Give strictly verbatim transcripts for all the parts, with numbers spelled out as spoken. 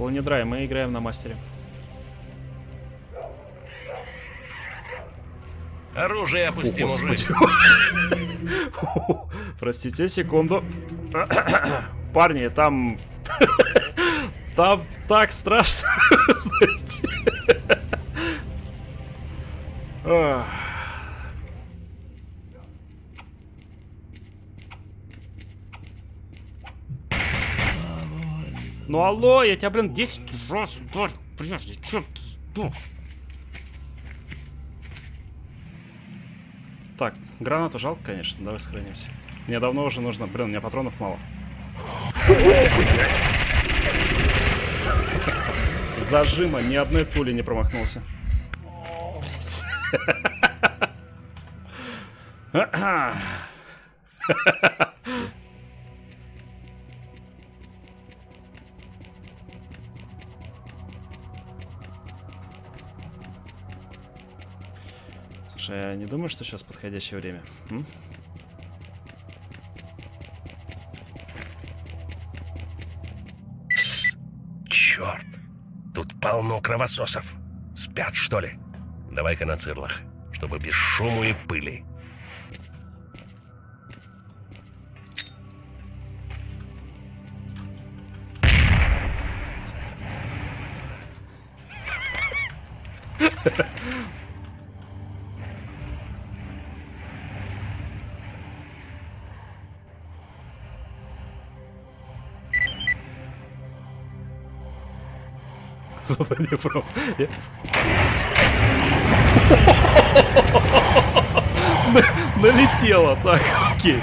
Полнедрай, мы играем на мастере. Оружие опусти, мужик. Простите, секунду. Парни, там... Там так страшно. Ну алло, я тебя, блин, десять раз ударил. Прежде, черт, сдох. Так, гранату жалко, конечно, давай сохранимся. Мне давно уже нужно, блин, у меня патронов мало. Зажима, ни одной пули не промахнулся. Слушай, я не думаю, что сейчас подходящее время. М? Черт, тут полно кровососов. Спят, что ли? Давай-ка на цирлах, чтобы без шума и пыли. Налетело, так, окей.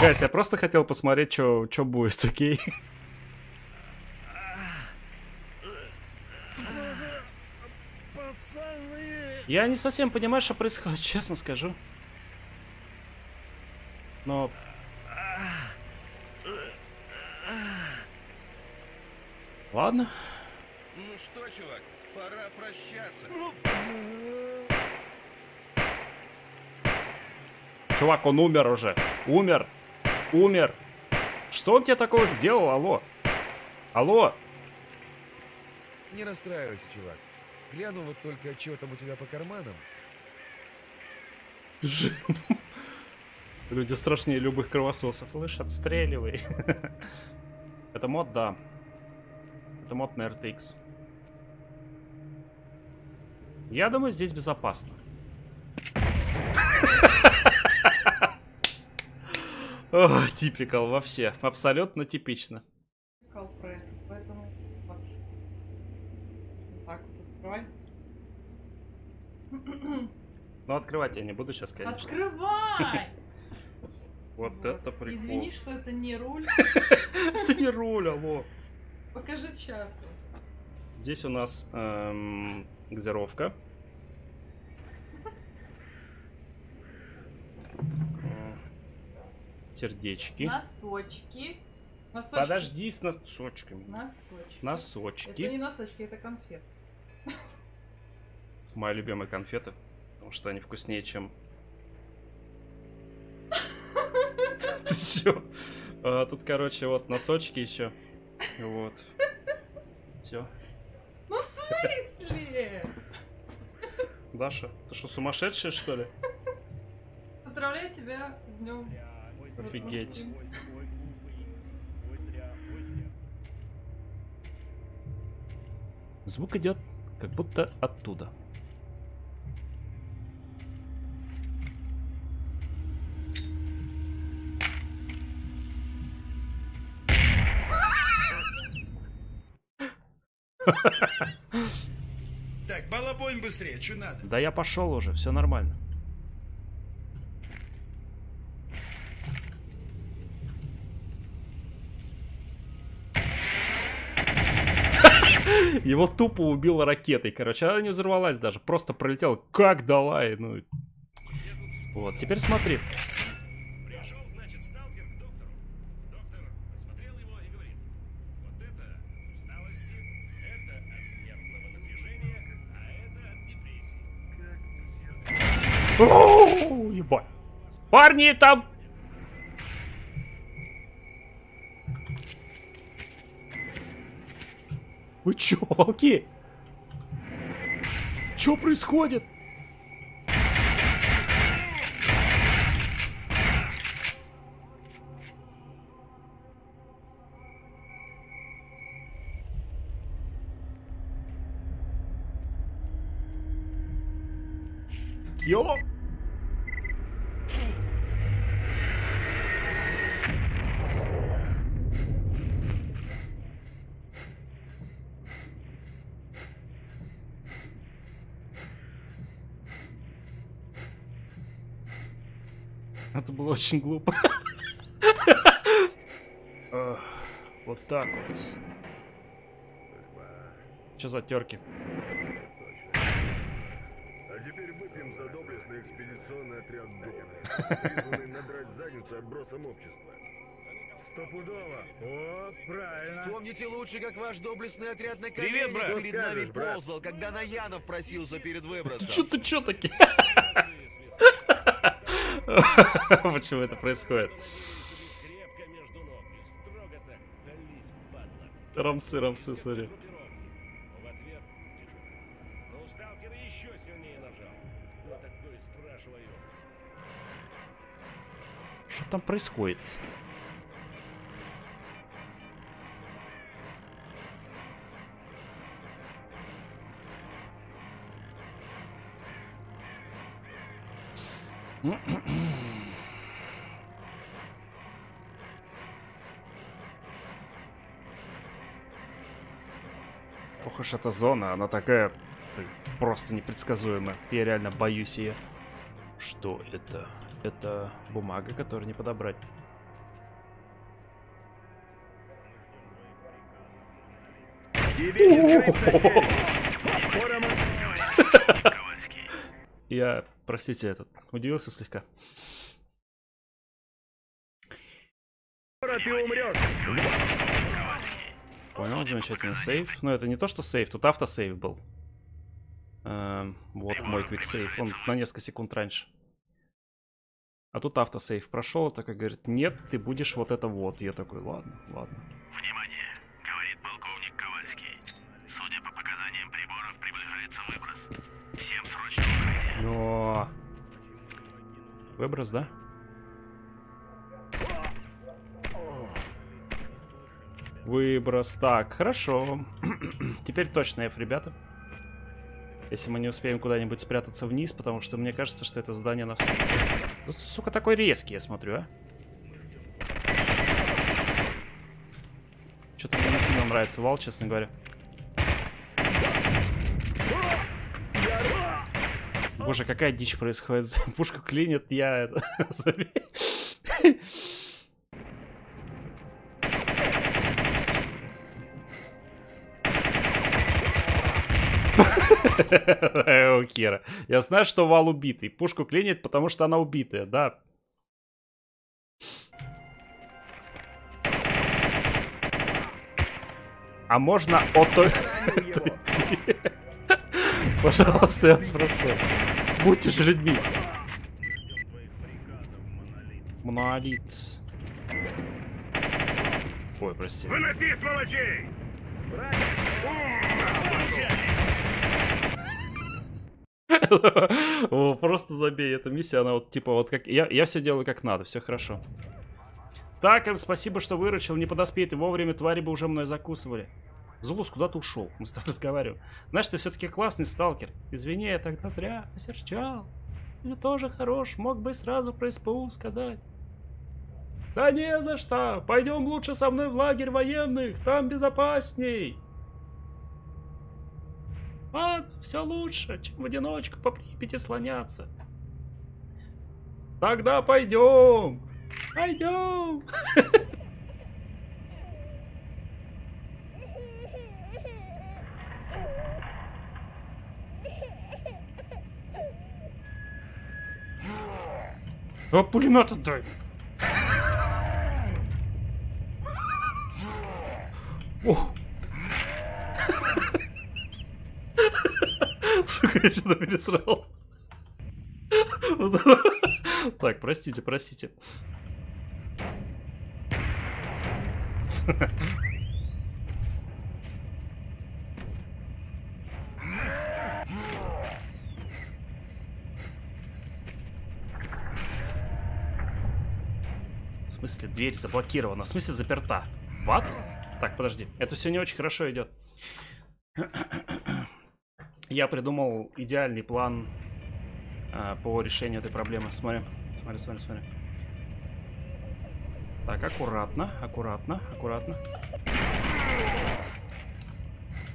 Гайс, я просто хотел посмотреть, что будет, окей. Я не совсем понимаю, что происходит, честно скажу. Но... Ладно. Ну что, чувак, пора прощаться. Чувак, он умер уже. Умер. Умер. Что он тебе такого сделал? Алло. Алло. Не расстраивайся, чувак. Гляну вот только, чего там у тебя по карманам. Жим. Люди страшнее любых кровососов. Слышь, отстреливай. Это мод, да. Это мод на эр ти икс. Я думаю, здесь безопасно. О, типикал вообще. Абсолютно типично. Поэтому вообще. Так, открывай. Ну, открывать я не буду сейчас, конечно. Открывай! Вот, вот это прикол. Извини, что это не руль. Это не руль, алло. Покажи чат. Здесь у нас эм, газировка. Сердечки. Носочки. Носочки. Подожди с носочками. Носочки. Носочки. Это не носочки, это конфеты. Мои любимые конфеты, потому что они вкуснее, чем... Ты чё? Тут, короче, вот носочки еще. Вот. Все. Ну в смысле? Даша, ты что, сумасшедшая, что ли? Поздравляю тебя с днем. Офигеть. Звук идет как будто оттуда. Так, балабонь быстрее, что надо? Да я пошел уже, все нормально. Его тупо убило ракетой, короче, она не взорвалась даже, просто пролетела, как дала, и ну... Вот, теперь смотри. Пришел, значит, сталкер к доктору. Доктор посмотрел его и говорит: вот это от усталости, это от нервного напряжения, а это от депрессии. Оу, ебать. Парни там... Вы чё, волки? Чё происходит? Йо! Это было очень глупо. Вот так вот. Что за терки? Экспедиционный отряд «Долг», призванный надрать задницу отбросом общества. Стопудово. Вот, правильно. Вспомните лучше, как ваш доблестный отряд на коленях перед нами ползал, когда на Янов просился перед выбросом. Чё ты, чё таки? Почему это происходит? Рамсы, рамсы, сори. Что там происходит? Ох уж эта зона, она такая просто непредсказуемая. Я реально боюсь ее. Что это? Это бумага, которую не подобрать. Я, простите, этот удивился слегка. Понял, замечательно, сейф. Но это не то, что сейф, тут автосейв был. Вот мой квиксейф, он на несколько секунд раньше. А тут автосейв прошел, такой говорит, нет, ты будешь вот это вот. Я такой, ладно, ладно. Внимание, говорит полковник Ковальский. Судя по показаниям приборов, приближается выброс. Всем срочно выходи. Но... Выброс, да? Выброс, так, хорошо. Теперь точно F, ребята. Если мы не успеем куда-нибудь спрятаться вниз, потому что мне кажется, что это здание нас... Сука, такой резкий, я смотрю, а? Что-то мне не сильно нравится вал, честно говоря. Боже, какая дичь происходит. Пушка клинит, я это... Кера. Я знаю, что вал убитый. Пушку клинит, потому что она убитая, да. А можно ото... Пожалуйста, я вас прошу. Будьте же людьми. Монолит. Ой, прости. Выноси, сволочей! О, просто забей, эта миссия, она вот типа вот как... Я, я все делаю как надо, все хорошо. Так, им спасибо, что выручил, не подоспеет, и вовремя твари бы уже мной закусывали. Зулус куда-то ушел, мы с тобой разговариваем. Знаешь, ты все-таки классный сталкер. Извини, я тогда зря осерчал. Ты тоже хорош, мог бы сразу про СБУ сказать. Да не за что, пойдем лучше со мной в лагерь военных, там безопасней. Ладно, все лучше, чем в одиночку по Припяти слоняться. Тогда пойдем! Пойдем! А пулемет отдай! Ох! Сука, я что-то пересрал. Так, простите, простите. смысле дверь заблокирована? В смысле заперта? What? Так, подожди. Это все не очень хорошо идет. Я придумал идеальный план э, по решению этой проблемы. Смотри, смотри, смотри, смотри. Так, аккуратно, аккуратно, аккуратно.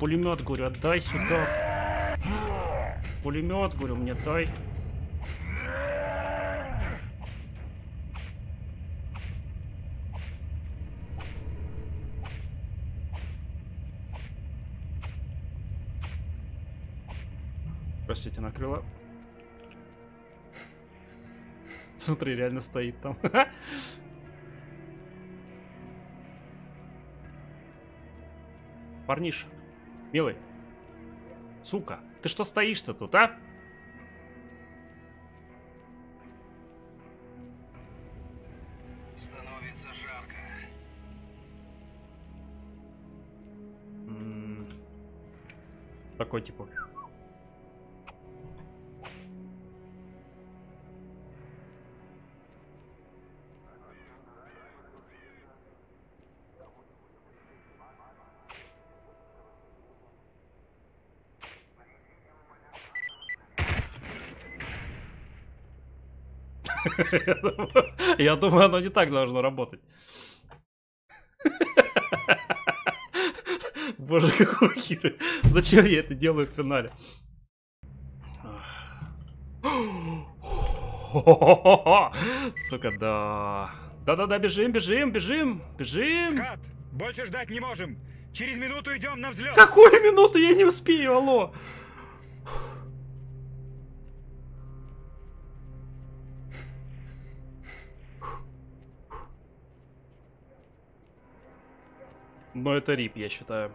Пулемет, говорю, отдай сюда. Пулемет, говорю, мне дай. Простите, накрыло. Смотри, реально стоит там. Парниша, милый, сука, ты что стоишь-то тут, а? Становится жарко. М-м- такой типа. Я думаю, оно не так должно работать. Боже, какого хера. Зачем я это делаю в финале? Сука, да. Да-да-да, бежим, бежим, бежим, бежим. СКАТ, больше ждать не можем. Через минуту идем на взлет. Какую минуту? Я не успею, алло. Но это рип, я считаю.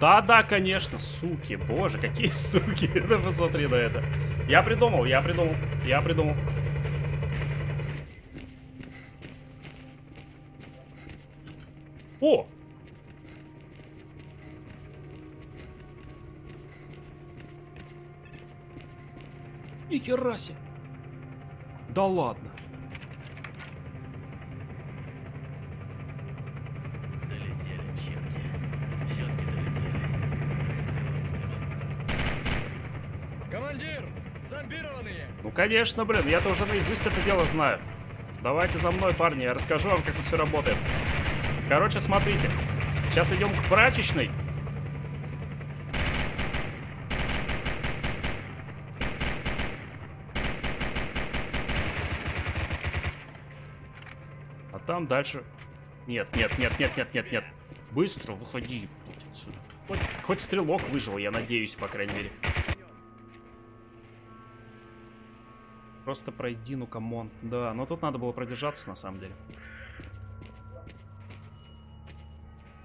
Да-да, конечно, суки. Боже, какие суки. Да посмотри на это. Я придумал, я придумал, я придумал. О! Нихера себе. Да ладно. Ну конечно, блин, я-то уже наизусть это дело знаю. Давайте за мной, парни, я расскажу вам, как это все работает. Короче, смотрите. Сейчас идем к прачечной. А там дальше... Нет, нет, нет, нет, нет, нет, нет. Быстро выходи отсюда. Хоть, хоть стрелок выжил, я надеюсь, по крайней мере. Просто пройди, ну камон. Да, но тут надо было продержаться на самом деле.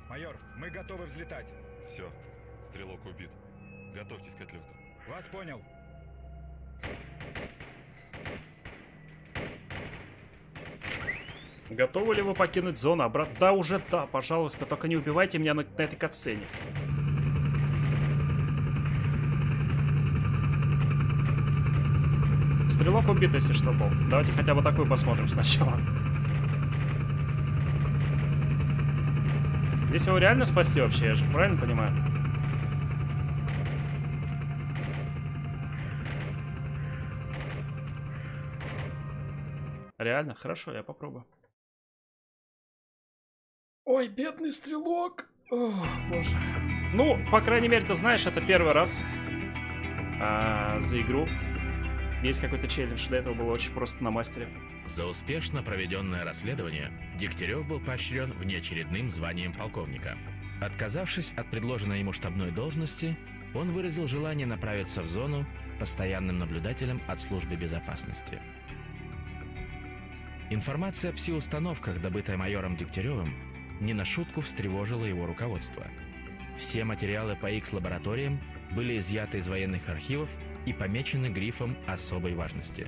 Майор, мы готовы взлетать. Все, стрелок убит. Готовьтесь к отлету. Вас понял. Готовы ли вы покинуть зону обратно? Да, уже да, пожалуйста. Только не убивайте меня на, на этой катсцене. Стрелок убит, если что, был. Давайте хотя бы такую посмотрим сначала. Здесь его реально спасти вообще, я же правильно понимаю? Реально? Хорошо, я попробую. Ой, бедный стрелок. О, боже. Ну, по крайней мере, ты знаешь, это первый раз а, за игру. Есть какой-то челлендж, до этого было очень просто на мастере. За успешно проведенное расследование Дегтярев был поощрен внеочередным званием полковника. Отказавшись от предложенной ему штабной должности, он выразил желание направиться в зону постоянным наблюдателем от службы безопасности. Информация о пси-установках, добытая майором Дегтяревым, не на шутку встревожила его руководство. Все материалы по икс-лабораториям были изъяты из военных архивов и помечены грифом особой важности.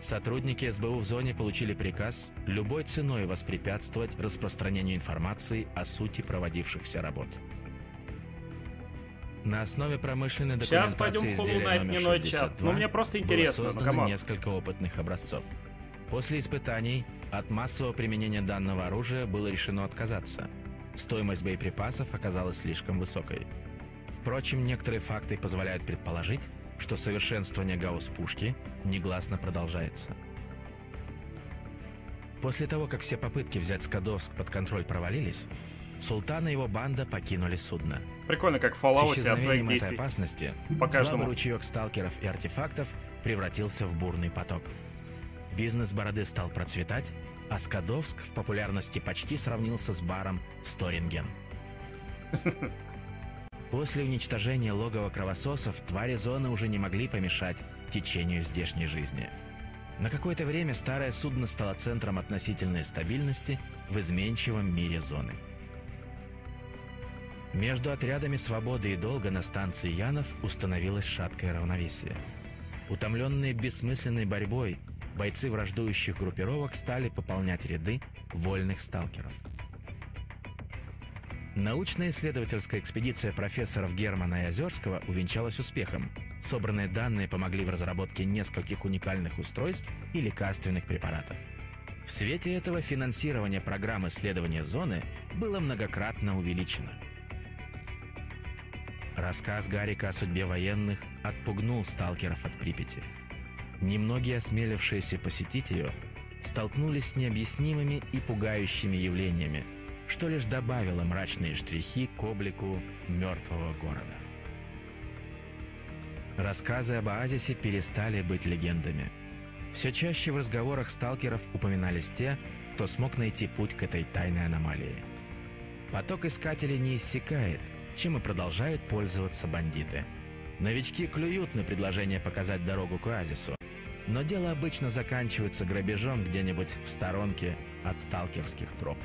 Сотрудники эс бэ у в зоне получили приказ любой ценой воспрепятствовать распространению информации о сути проводившихся работ. На основе промышленной документации изделия номер шестьдесят два ну, мне просто интересно, было создано несколько опытных образцов. После испытаний от массового применения данного оружия было решено отказаться. Стоимость боеприпасов оказалась слишком высокой. Впрочем, некоторые факты позволяют предположить, что совершенствование гаусс-пушки негласно продолжается. После того, как все попытки взять Скадовск под контроль провалились, Султан и его банда покинули судно. Прикольно, как в Fallout. С исчезновением этой опасности слабый ручеек сталкеров и артефактов превратился в бурный поток. Бизнес Бороды стал процветать, а Скадовск в популярности почти сравнился с баром Сторинген. После уничтожения логова кровососов твари зоны уже не могли помешать течению здешней жизни. На какое-то время старое судно стало центром относительной стабильности в изменчивом мире зоны. Между отрядами Свободы и Долга на станции Янов установилось шаткое равновесие. Утомленные бессмысленной борьбой, бойцы враждующих группировок стали пополнять ряды вольных сталкеров. Научно-исследовательская экспедиция профессоров Германа и Озерского увенчалась успехом. Собранные данные помогли в разработке нескольких уникальных устройств и лекарственных препаратов. В свете этого финансирование программ исследования зоны было многократно увеличено. Рассказ Гарика о судьбе военных отпугнул сталкеров от Припяти. Немногие, осмелившиеся посетить ее, столкнулись с необъяснимыми и пугающими явлениями, что лишь добавило мрачные штрихи к облику мертвого города. Рассказы об Оазисе перестали быть легендами. Все чаще в разговорах сталкеров упоминались те, кто смог найти путь к этой тайной аномалии. Поток искателей не иссякает, чем и продолжают пользоваться бандиты. Новички клюют на предложение показать дорогу к Оазису, но дело обычно заканчивается грабежом где-нибудь в сторонке от сталкерских троп.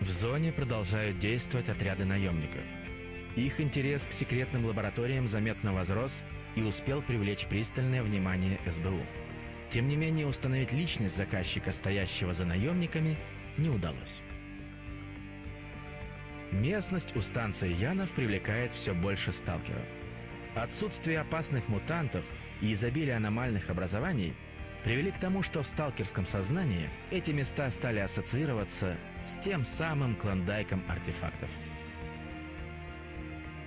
В зоне продолжают действовать отряды наемников. Их интерес к секретным лабораториям заметно возрос и успел привлечь пристальное внимание эс бэ у. Тем не менее, установить личность заказчика, стоящего за наемниками, не удалось. Местность у станции Янов привлекает все больше сталкеров. Отсутствие опасных мутантов и изобилие аномальных образований привели к тому, что в сталкерском сознании эти места стали ассоциироваться с тем самым клондайком артефактов.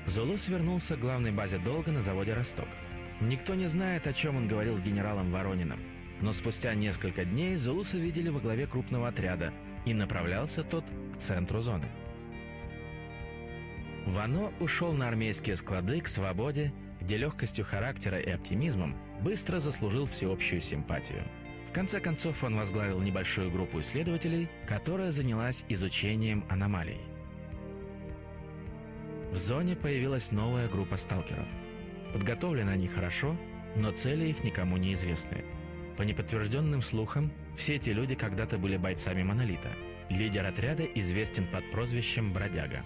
Зулус вернулся к главной базе Долга на заводе «Росток». Никто не знает, о чем он говорил с генералом Ворониным, но спустя несколько дней Зулуса видели во главе крупного отряда, и направлялся тот к центру зоны. Вано ушел на армейские склады к Свободе, где легкостью характера и оптимизмом быстро заслужил всеобщую симпатию. В конце концов, он возглавил небольшую группу исследователей, которая занялась изучением аномалий. В зоне появилась новая группа сталкеров. Подготовлены они хорошо, но цели их никому не известны. По неподтвержденным слухам, все эти люди когда-то были бойцами Монолита. Лидер отряда известен под прозвищем «Бродяга».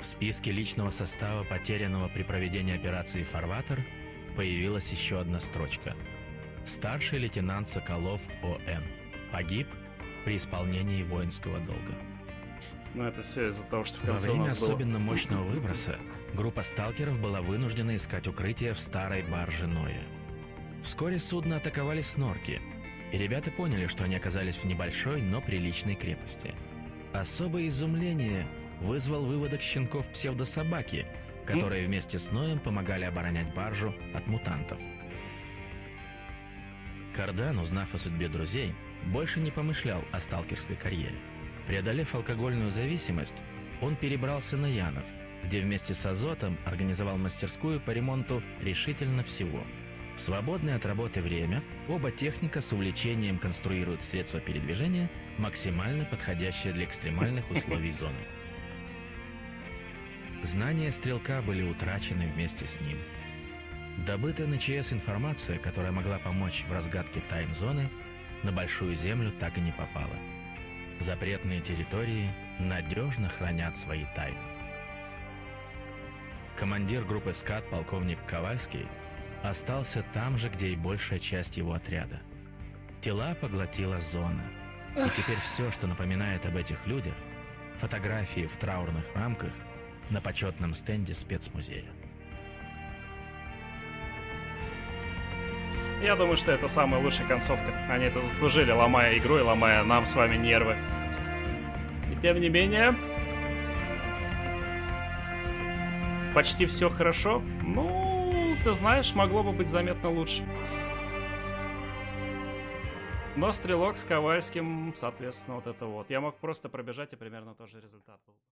В списке личного состава, потерянного при проведении операции «Фарватер», появилась еще одна строчка. Старший лейтенант Соколов О М погиб при исполнении воинского долга. Но это все из-за того, что в конце Во время у нас особенно было... мощного выброса группа сталкеров была вынуждена искать укрытие в старой барже Ноя. Вскоре судно атаковали снорки, и ребята поняли, что они оказались в небольшой, но приличной крепости. Особое изумление вызвал выводок щенков псевдособаки, которые вместе с Ноем помогали оборонять баржу от мутантов. Кардан, узнав о судьбе друзей, больше не помышлял о сталкерской карьере. Преодолев алкогольную зависимость, он перебрался на Янов, где вместе с Азотом организовал мастерскую по ремонту решительно всего. В свободное от работы время оба техника с увлечением конструируют средства передвижения, максимально подходящие для экстремальных условий зоны. Знания стрелка были утрачены вместе с ним. Добытая на ЧС информация, которая могла помочь в разгадке тайн зоны, на Большую Землю так и не попала. Запретные территории надежно хранят свои тайны. Командир группы СКАТ полковник Ковальский остался там же, где и большая часть его отряда. Тела поглотила зона, и теперь все, что напоминает об этих людях, Фотографии в траурных рамках на почетном стенде спецмузея. Я думаю, что это самая лучшая концовка. Они это заслужили, ломая игру и ломая нам с вами нервы. И тем не менее... Почти все хорошо. Ну, ты знаешь, могло бы быть заметно лучше. Но стрелок с Ковальским, соответственно, вот это вот. Я мог просто пробежать, и примерно тот же результат был.